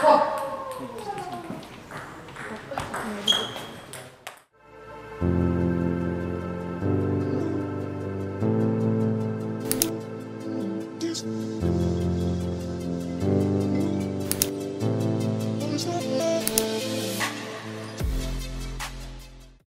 Oh!